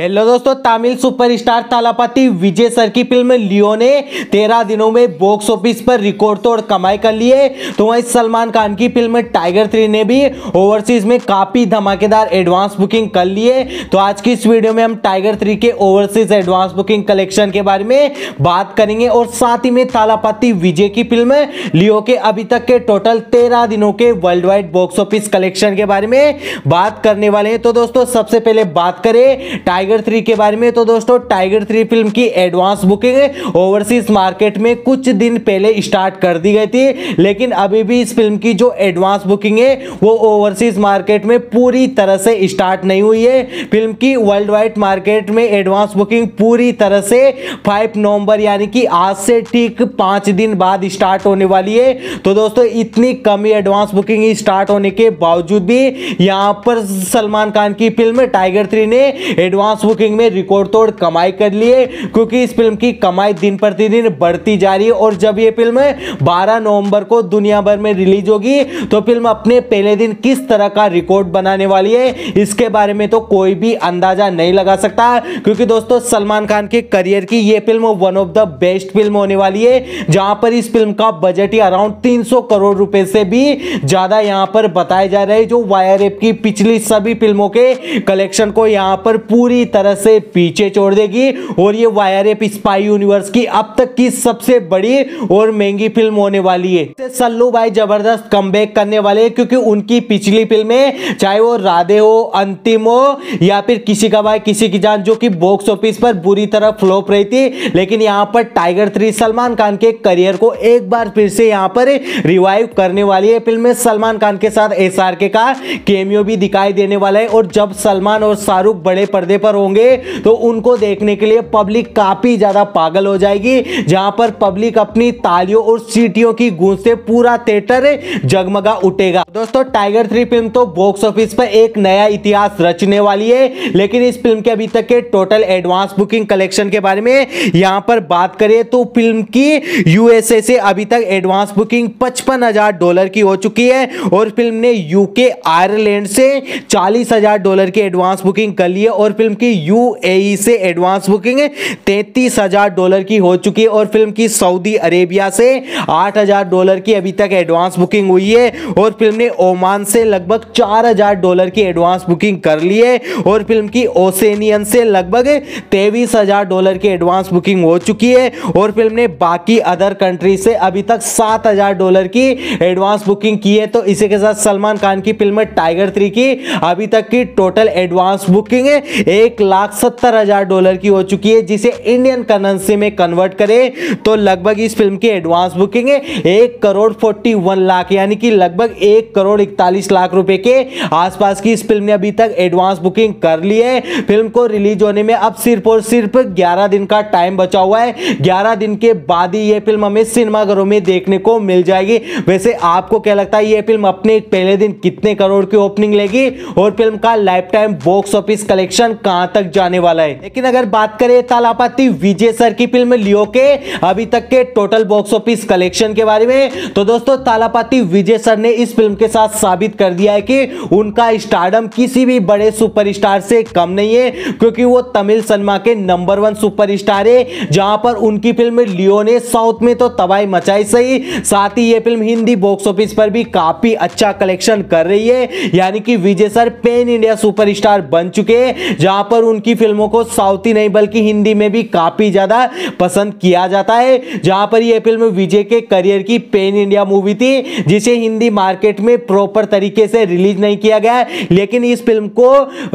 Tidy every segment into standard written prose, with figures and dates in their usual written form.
Hello दोस्तों, Tamil superstar Thalapathy Vijay sir की film Leo ने 13 दिनों में बॉक्स ऑफिस पर रिकॉर्ड तोड़ कमाई कर ली है। तो वहीं सलमान खान की फिल्म टाइगर 3 ने भी ओवरसीज में काफ़ी धमाकेदार एडवांस बुकिंग कर ली है। तो आज की इस वीडियो में हम टाइगर 3 के ओवरसीज एडवांस बुकिंग कलेक्शन के बारे में बात करेंगे और साथ ही में तालापाती विजय की फिल्म लियो के अभी तक के टोटल 13 दिनों के world wide box office collection के बारे में बात करने वाले हैं। तो दोस्तों सबसे पहले बात करें टाइगर 3 के बारे में, तो दोस्तों टाइगर 3 फिल्म की एडवांस बुकिंग ओवरसीज मार्केट में कुछ दिन पहले स्टार्ट कर दी गई थी, लेकिन अभी भी इस फिल्म की जो एडवांस बुकिंग है वो ओवरसीज मार्केट में पूरी तरह से स्टार्ट नहीं हुई है। फिल्म की वर्ल्ड वाइड मार्केट में एडवांस बुकिंग पूरी तरह से 5 नवंबर यानी कि आज से ठीक 5 दिन बाद स्टार्ट होने वाली है। तो दोस्तों इतनी कमी एडवांस बुकिंग स्टार्ट होने के बावजूद भी यहां पर सलमान खान की फिल्म टाइगर 3 ने एडवांस बुकिंग में रिकॉर्ड तोड़ कमाई कर ली है, क्योंकि इस फिल्म की कमाई दिन प्रतिदिन बढ़ती जा रही है। और जब ये फिल्म 12 नवंबर को दुनिया भर में रिलीज होगी तो फिल्म अपने पहले दिन किस तरह का रिकॉर्ड बनाने वाली है इसके बारे में तो कोई भी अंदाजा नहीं लगा सकता, क्योंकि दोस्तों सलमान खान के करियर की ये film one of the best film होने वाली है, जहां पर इस फिल्म का बजट ही अराउंड 300 करोड़ रुपए से भी ज्यादा यहां पर बताया जा रहा है, जो वायर एप की पिछली सभी फिल्मों के कलेक्शन को यहां पर पूरी तरह से पीछे छोड़ देगी। और ये वायर एप स्पाई यूनिवर्स की अब तक की सबसे बड़ी और महंगी फिल्म होने वाली है। सल्लू भाई जबरदस्त कमबैक करने वाले हैं, क्योंकि उनकी पिछली फिल्में चाहे वो राधे हो, अंतिम हो या फिर किसी का भाई किसी की जान, जो कि बॉक्स ऑफिस पर बुरी तरह फ्लॉप रही थी, लेकिन यहां पर टाइगर 3 सलमान खान के करियर को एक बार फिर से यहां पर रिवाइव करने वाली है। फिल्म में सलमान खान के साथ SRK का कैमियो भी दिखाई देने वाला है। और जब सलमान और शाहरुख बड़े पर्दे पर होंगे तो उनको देखने के लिए पब्लिक काफी ज्यादा पागल हो जाएगी, जहां पर पब्लिक अपनी तालियों और सीटियों की गूंज से पूरा थिएटर जगमगा उठेगा। दोस्तों टाइगर 3 फिल्म तो बॉक्स ऑफिस पर एक नया इतिहास रचने वाली है, लेकिन इस फिल्म के अभी तक के टोटल एडवांस बुकिंग कलेक्शन के बारे में यहां पर बात करें तो फिल्म की USA से अभी तक एडवांस बुकिंग $55,000 की हो चुकी है। और फिल्म ने UK, आयरलैंड से $40,000 की एडवांस बुकिंग कर ली है। और फिल्म की UAE से एडवांस बुकिंग $33,000 की हो चुकी है। और फिल्म की सऊदी अरेबिया से $8,000 की अभी तक एडवांस बुकिंग हुई है। और फिल्म ने ओमान से लगभग $4,000 की एडवांस बुकिंग कर ली है। और फिल्म की ओसेनियन से लगभग $23,000 की एडवांस बुकिंग हो चुकी है। और फिल्म ने बाकी अदर कंट्री से अभी तक $7,000 की एडवांस बुकिंग की है। तो इसी के साथ सलमान खान की फिल्म टाइगर 3 की अभी तक की टोटल एडवांस बुकिंग $1,70,000 की हो चुकी है, जिसे इंडियन करेंसी में कन्वर्ट करें तो लगभग इस फिल्म की एडवांस बुकिंग 1,41,00,000 यानी कि लगभग 1,41,00,000 रुपए के आसपास की इस फिल्म ने अभी तक एडवांस बुकिंग कर ली है। फिल्म को रिलीज होने में अब सिर्फ और सिर्फ 11 दिन का टाइम बचा हुआ है। 11 दिन के बाद ही यह फिल्म हमें सिनेमाघरों में देखने को मिल जाएगी। वैसे आपको क्या लगता है यह फिल्म अपने पहले दिन कितने करोड़ की ओपनिंग लेगी और फिल्म का life time box office collection कहां तक जाने वाला है? लेकिन अगर बात करें तालापाती विजय सर की फिल्म लियो के अभी तक के टोटल बॉक्स ऑफिस कलेक्शन के बारे में, तो दोस्तों तालापाती विजय सर ने इस फिल्म के साथ साबित कर दिया है कि उनका स्टारडम किसी भी बड़े सुपरस्टार से कम नहीं है, क्योंकि वो तमिल सिनेमा के नंबर 1 सुपरस्टार है, जहां पर उनकी फिल्म लियो ने साउथ में तो तबाही मचाई सही, साथ ही ये फिल्म हिंदी बॉक्स ऑफिस पर भी काफी अच्छा कलेक्शन कर रही है। यानी कि Vijay sir pan India superstar बन चुके हैं, जहां पर उनकी फिल्मों को साउथ ही नहीं बल्कि हिंदी में भी काफी ज्यादा पसंद किया जाता है। जहां पर यह फिल्म विजय के करियर की पैन इंडिया मूवी थी, जिसे हिंदी मार्केट में प्रॉपर तरीके से रिलीज नहीं किया गया, लेकिन इस फिल्म को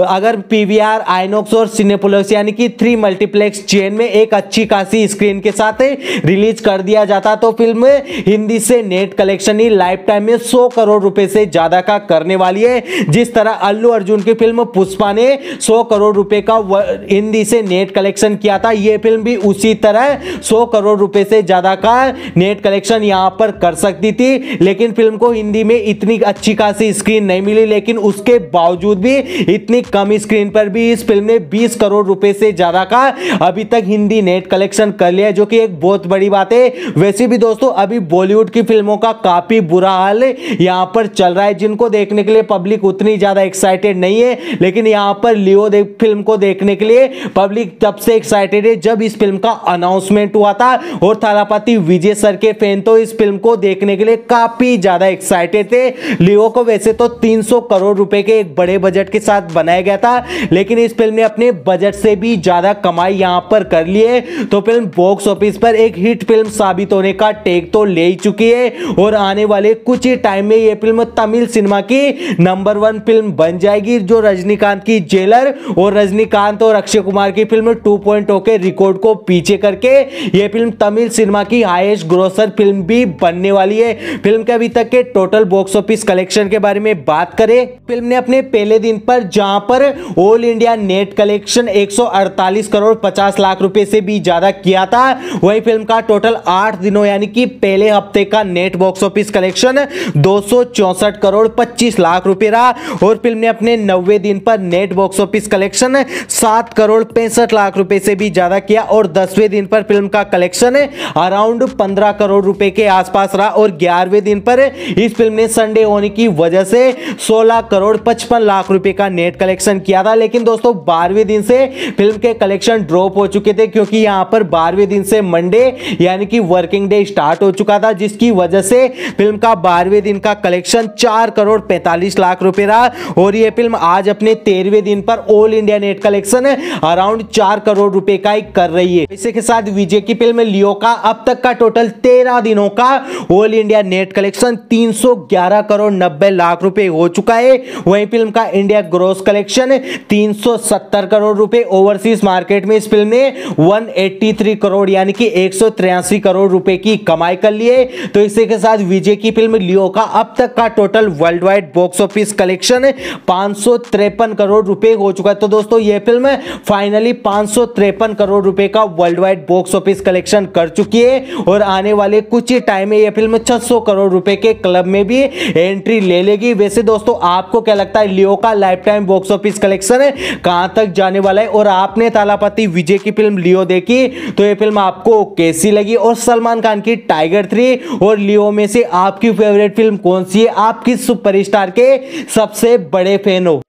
अगर PVR, आइनॉक्स और सिनेपोलिस यानी कि 3 मल्टीप्लेक्स चेन में एक अच्छी खासी स्क्रीन के साथ रिलीज कर दिया जाता तो फिल्म हिंदी से नेट कलेक्शन ही लाइफ टाइम में 100 करोड़ रुपए से ज्यादा का करने वाली है। जिस तरह अल्लू अर्जुन की फिल्म पुष्पा ने 100 करोड़ रुपए का हिंदी से नेट कलेक्शन किया था, यह फिल्म भी उसी तरह 100 करोड़ रुपए से ज्यादा का नेट कलेक्शन यहां पर कर सकती थी, लेकिन फिल्म को हिंदी में इतनी इतनी अच्छी खासी स्क्रीन नहीं मिली, लेकिन उसके बावजूद भी इतनी कम स्क्रीन पर भी इस फिल्म ने 20 करोड़ रुपए से ज्यादा का अभी तक हिंदी नेट कलेक्शन कर लिया, जो कि एक बहुत बड़ी बात है। वैसे भी दोस्तों अभी बॉलीवुड की फिल्मों का काफी बुरा हाल यहां पर चल रहा है, जिनको देखने के लिए पब्लिक उतनी ज्यादा एक्साइटेड नहीं है, लेकिन यहां पर लियो फिल्म को देखने के लिए पब्लिक तब से एक्साइटेड है जब इस फिल्म का अनाउंसमेंट हुआ था, और तालापाती विजय सर के फैन तो इस फिल्म को देखने के लिए काफी ज्यादा एक्साइटेड थे। लियो को वैसे तो 300 करोड़ रुपए के एक बड़े बजट के साथ बनाया गया था, लेकिन इस फिल्म ने अपने बजट से भी ज्यादा कमाई यहां पर कर ली है, तो फिल्म बॉक्स ऑफिस पर एक हिट फिल्म साबित होने का टेक तो ले ही चुकी है, और आने वाले कुछ ही टाइम में यह फिल्म तमिल सिनेमा की नंबर 1 फिल्म बन जाएगी, जो रजनीकांत की जेलर और रजनीकांत और अक्षय कुमार की फिल्म 2.0 के रिकॉर्ड को पीछे करके यह फिल्म तमिल सिनेमा की हाईएस्ट ग्रोसर फिल्म भी बनने वाली है। फिल्म के अभी तक के टोटल बॉक्स ऑफिस कलेक्शन के बारे में बात करें, फिल्म ने अपने पहले दिन पर जहां पर all India net collection 148 crore 50 lakh रुपए से भी ज्यादा किया था, वही फिल्म का टोटल 8 दिनों यानी कि पहले हफ्ते का net box office collection 264 crore 25 lakh रुपए रहा, और फिल्म ने अपने 90 दिन पर net box office collection 7 crore 65 lakh रुपए से भी ज्यादा किया, और 10वें दिन पर फिल्म का कलेक्शन अराउंड 15 करोड़ रुपए के आसपास रहा, और 11वें दिन पर इस फिल्म ने संडे होने की वजह से 16 करोड़ 55 लाख रुपए का नेट कलेक्शन किया था। लेकिन दोस्तों 12वें दिन से फिल्म के कलेक्शन ड्रॉप हो चुके थे, क्योंकि यहां पर 12वें दिन से मंडे यानी कि वर्किंग डे स्टार्ट हो चुका था, जिसकी वजह से फिल्म का 12वें दिन का कलेक्शन 4 करोड़ 45 लाख रुपए रहा, और यह फिल्म आज अपने 13वें दिन पर all India net collection around 4 crore रुपए का ही कर रही है। इसी के साथ विजय की फिल्म लियो का अब तक का टोटल 13 दिनों का all India net collection 311 crore 90 lakh रुपए हो चुका है, वहीं फिल्म का इंडिया ग्रॉस कलेक्शन 370 करोड़ रुपए, ओवरसीज मार्केट में इस फिल्म ने 183 करोड़ यानी कि 183 करोड़ रुपए की कमाई कर ली है। तो इसी के साथ विजय की फिल्म लियो का अब तक का total world wide box office collection 553 crore रुपए हो चुका है। तो दोस्तों यह फिल्म फाइनली 553 करोड़ रुपए का world wide box office collection कर चुकी है, और आने वाले कुछ ही टाइम में यह फिल्म 600 करोड़ रुपए के क्लब में भी एंट्री ले लेगी। वैसे दोस्तों आपको क्या लगता है लियो का life time box office collection कहां तक जाने वाला है, और आपने तालापाती विजय की फिल्म लियो देखी तो यह फिल्म आपको कैसी लगी, और सलमान खान की टाइगर 3 और लियो में से आपकी फेवरेट फिल्म कौन सी है, आप किस सुपरस्टार के सबसे बड़े फैन हो।